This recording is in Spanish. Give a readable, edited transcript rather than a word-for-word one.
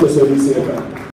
Köszönjük szépen!